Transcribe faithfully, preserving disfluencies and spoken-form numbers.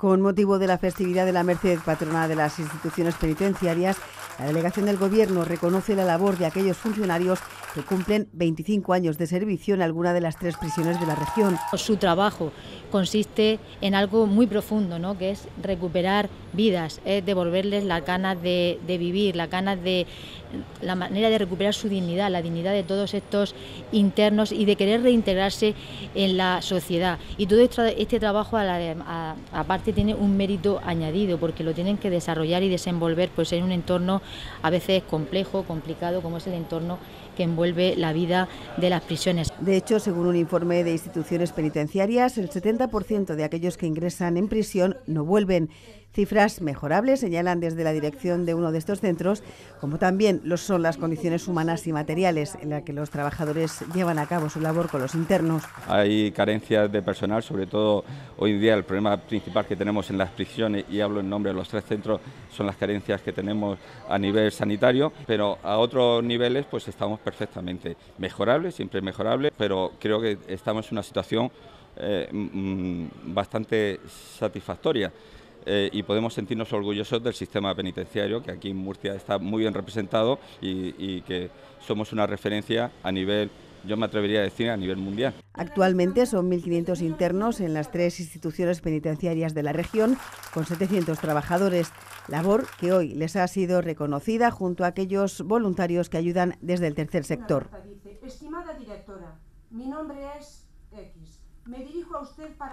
Con motivo de la festividad de la Merced, patrona de las instituciones penitenciarias, la delegación del Gobierno reconoce la labor de aquellos funcionarios que cumplen veinticinco años de servicio en alguna de las tres prisiones de la región. Su trabajo consiste en algo muy profundo, ¿no?, que es recuperar vidas, es devolverles las ganas de, de vivir, las ganas de la manera de recuperar su dignidad, la dignidad de todos estos internos y de querer reintegrarse en la sociedad. Y todo este trabajo, a la, a, aparte, tiene un mérito añadido porque lo tienen que desarrollar y desenvolver pues en un entorno a veces complejo, complicado, como es el entorno que envuelve la vida de las prisiones. De hecho, según un informe de instituciones penitenciarias, el setenta por ciento de aquellos que ingresan en prisión no vuelven. Cifras mejorables, señalan desde la dirección de uno de estos centros, como también lo son las condiciones humanas y materiales en las que los trabajadores llevan a cabo su labor con los internos. Hay carencias de personal, sobre todo hoy en día el problema principal que tenemos en las prisiones, y hablo en nombre de los tres centros, son las carencias que tenemos a nivel sanitario, pero a otros niveles pues estamos perfectamente mejorables, siempre mejorables, pero creo que estamos en una situación eh, bastante satisfactoria. Eh, y podemos sentirnos orgullosos del sistema penitenciario, que aquí en Murcia está muy bien representado y, y que somos una referencia a nivel, yo me atrevería a decir, a nivel mundial. Actualmente son mil quinientos internos en las tres instituciones penitenciarias de la región, con setecientos trabajadores, labor que hoy les ha sido reconocida junto a aquellos voluntarios que ayudan desde el tercer sector. Estimada directora, mi nombre es X. Me dirijo a usted para...